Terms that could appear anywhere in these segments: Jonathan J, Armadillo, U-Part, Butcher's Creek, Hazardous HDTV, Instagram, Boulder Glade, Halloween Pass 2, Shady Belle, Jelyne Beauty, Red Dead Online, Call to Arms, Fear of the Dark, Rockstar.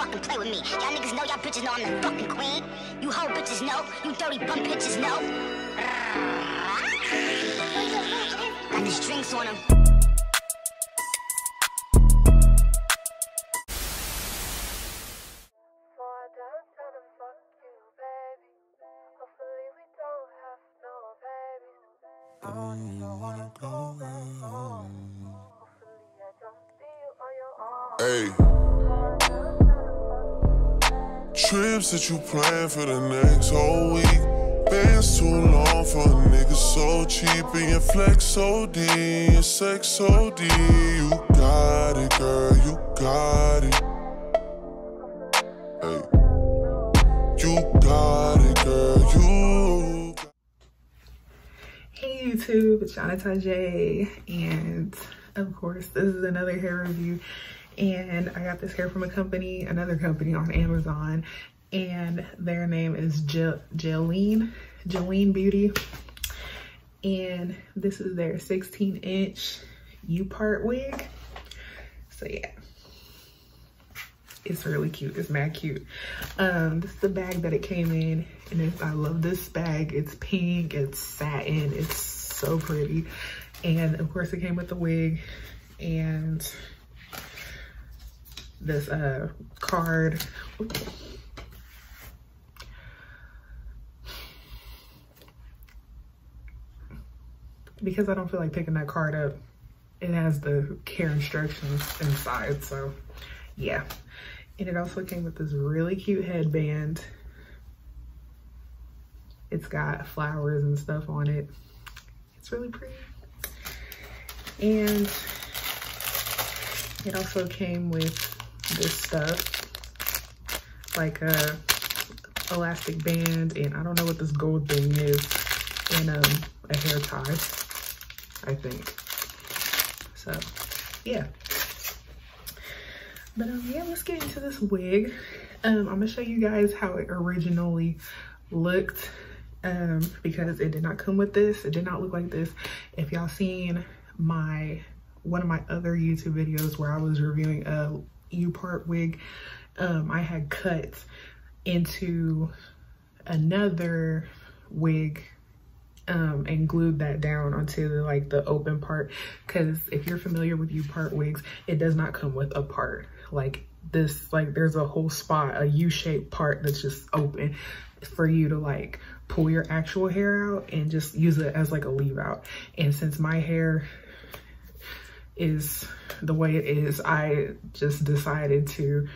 fucking play with me. Y'all niggas know, y'all bitches know I'm the fucking queen. You hoe bitches know, you dirty bum bitches know. Got the strings on them. I don't even wanna go home. Hey, trips that you plan for the next whole week. Bands too long for a nigga so cheap. And your flex OD, your sex OD. You got it, girl, you got it. Hey, you got it, girl, you. Hey YouTube, it's Jonathan J, and of course this is another hair review. And I got this hair from a company, another company on Amazon, and their name is Jelyne Beauty, and this is their 16-inch U-part wig. So yeah, it's really cute. It's mad cute. This is the bag that it came in, and I love this bag. It's pink, it's satin, it's so pretty. And of course it came with the wig and this card. Because I don't feel like picking that card up, it has the care instructions inside, so yeah. And it also came with this really cute headband. It's got flowers and stuff on it. It's really pretty. And it also came with this stuff, like a elastic band, and I don't know what this gold thing is, and a hair tie, I think. So yeah. But yeah, let's get into this wig. I'm gonna show you guys how it originally looked, because it did not come with this. It did not look like this. If y'all seen one of my other YouTube videos where I was reviewing a U-part wig, I had cut into another wig and glued that down onto the open part, because if you're familiar with U-part wigs, it does not come with a part like this. Like, there's a whole spot, a U-shaped part that's just open for you to pull your actual hair out and just use it as a leave out. And since my hair is the way it is, I just decided to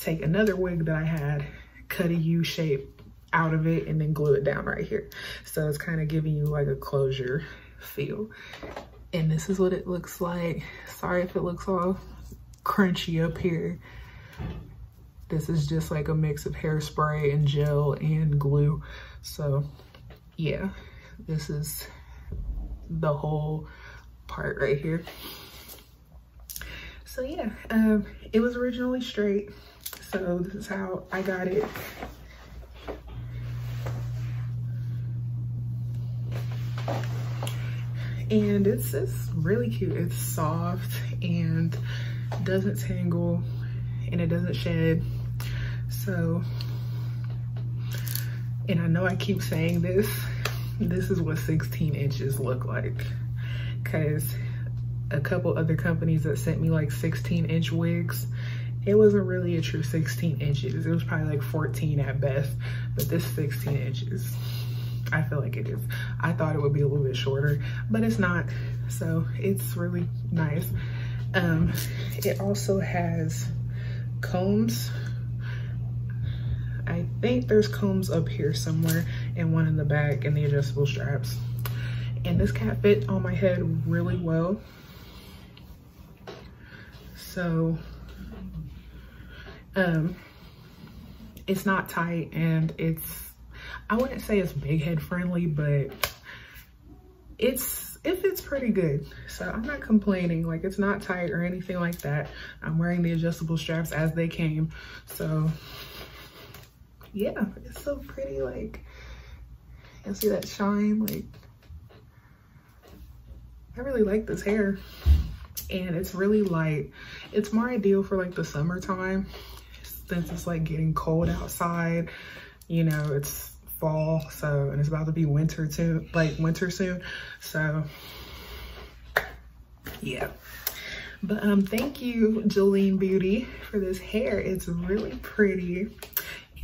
take another wig that I had, cut a U-shape out of it, and then glue it down right here. So it's kind of giving you a closure feel. And this is what it looks like. Sorry if it looks all crunchy up here. This is just a mix of hairspray and gel and glue. So yeah, this is the whole part right here. So yeah, it was originally straight. So this is how I got it. And it's really cute. It's soft and doesn't tangle, and it doesn't shed. So, and I know I keep saying this, this is what 16 inches look like. 'Cause a couple other companies that sent me 16-inch wigs, it wasn't really a true 16 inches. It was probably 14 at best, but this 16 inches. I feel like it is. I thought it would be a little bit shorter, but it's not. So it's really nice. It also has combs. I think there's combs up here somewhere, and one in the back, and the adjustable straps. And this cap fit on my head really well. So it's not tight, and it's, I wouldn't say it's big head friendly, but it fits pretty good. So I'm not complaining. It's not tight or anything like that. I'm wearing the adjustable straps as they came. So yeah, it's so pretty. You see that shine? I really like this hair. and it's really light. It's more ideal for like the summertime, since it's like getting cold outside, you know, it's fall, so, and it's about to be winter too, like winter soon, so yeah. But thank you, Jelyne Beauty, for this hair. It's really pretty.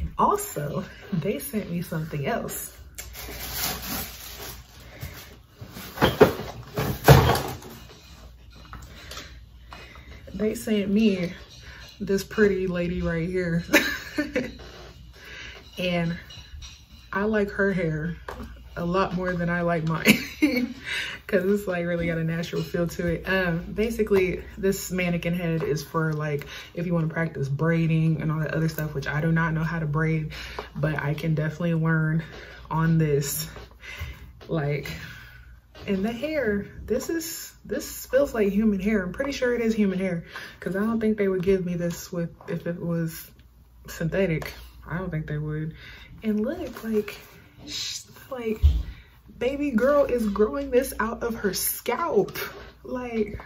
And also, they sent me something else. They sent me this pretty lady right here. And I like her hair a lot more than I like mine, because it's like really got a natural feel to it. Basically, this mannequin head is for like if you want to practice braiding and all that other stuff, which I do not know how to braid, but I can definitely learn on this. Like, and the hair, this feels like human hair. I'm pretty sure it is human hair, because I don't think they would give me this with if it was synthetic. I don't think they would. And look, like baby girl is growing this out of her scalp. Like,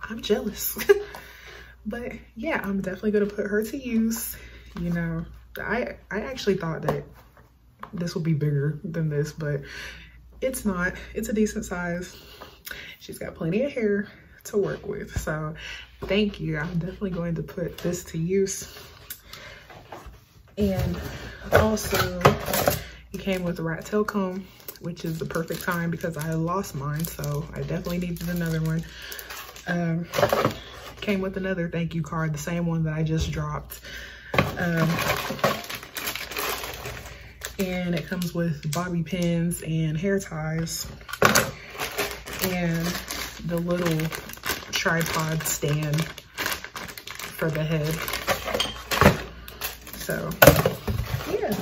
I'm jealous. But yeah, I'm definitely gonna put her to use. You know, I actually thought that this would be bigger than this, but it's not. It's a decent size. She's got plenty of hair to work with, so thank you. I'm definitely going to put this to use. And also, it came with a rat tail comb, which is the perfect time because I lost mine, so I definitely needed another one. Came with another thank you card, the same one that I just dropped. And it comes with bobby pins and hair ties and the little tripod stand for the head. So yeah,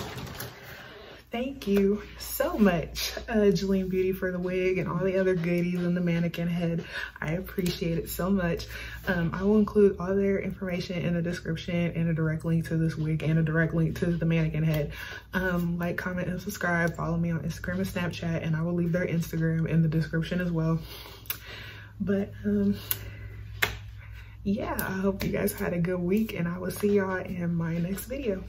thank you so much, Jelyne Beauty, for the wig and all the other goodies and the mannequin head. I appreciate it so much. I will include all their information in the description and a direct link to this wig and a direct link to the mannequin head. Like, comment, and subscribe. Follow me on Instagram and Snapchat, and I will leave their Instagram in the description as well. But yeah, I hope you guys had a good week, and I will see y'all in my next video.